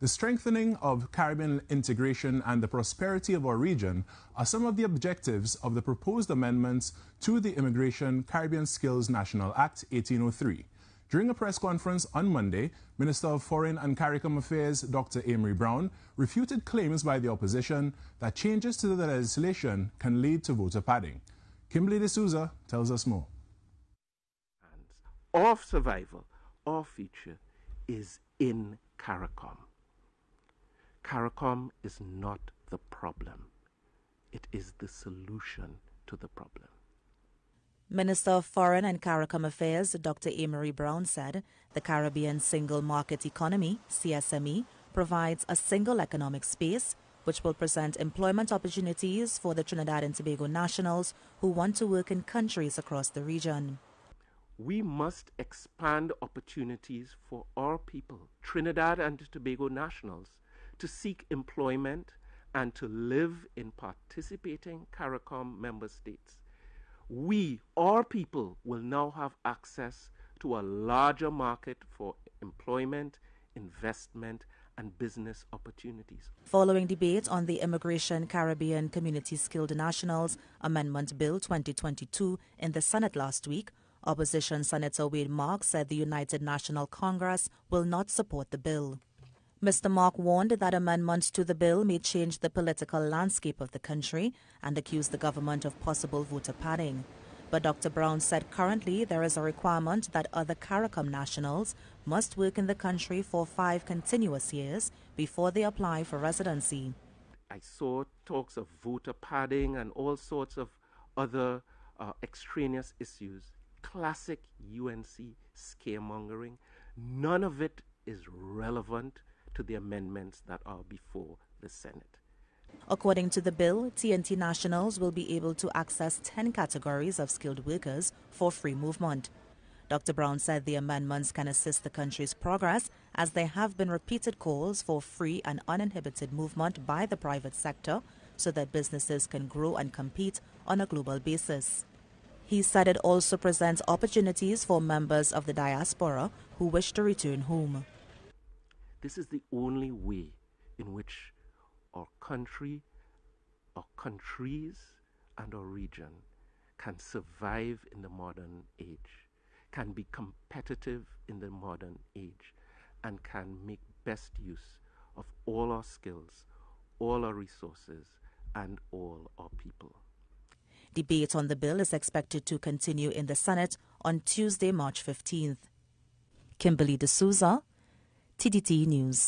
The strengthening of Caribbean integration and the prosperity of our region are some of the objectives of the proposed amendments to the Immigration Caribbean Skills National Act 1803. During a press conference on Monday, Minister of Foreign and CARICOM Affairs Dr. Amery Browne refuted claims by the opposition that changes to the legislation can lead to voter padding. Kimberly De Souza tells us more. Our survival, our future is in CARICOM. CARICOM is not the problem. It is the solution to the problem. Minister of Foreign and CARICOM Affairs Dr. Amery Browne said the Caribbean Single Market Economy, CSME, provides a single economic space which will present employment opportunities for the Trinidad and Tobago nationals who want to work in countries across the region. We must expand opportunities for our people, Trinidad and Tobago nationals, to seek employment and to live in participating CARICOM member states. We, our people, will now have access to a larger market for employment, investment, and business opportunities. Following debate on the Immigration Caribbean Community Skilled Nationals Amendment Bill 2022 in the Senate last week, opposition Senator Wade Mark said the United National Congress will not support the bill. Mr. Mark warned that amendments to the bill may change the political landscape of the country and accused the government of possible voter padding. But Dr. Browne said currently there is a requirement that other CARICOM nationals must work in the country for 5 continuous years before they apply for residency. I saw talks of voter padding and all sorts of other extraneous issues. Classic UNC scaremongering. None of it is relevant to the amendments that are before the Senate. According to the bill, TNT nationals will be able to access 10 categories of skilled workers for free movement. Dr. Browne said the amendments can assist the country's progress as there have been repeated calls for free and uninhibited movement by the private sector so that businesses can grow and compete on a global basis. He said it also presents opportunities for members of the diaspora who wish to return home. This is the only way in which our country, our countries, and our region can survive in the modern age, can be competitive in the modern age, and can make best use of all our skills, all our resources, and all our people. Debate on the bill is expected to continue in the Senate on Tuesday, March 15th. Kimberly De Souza, TNT News.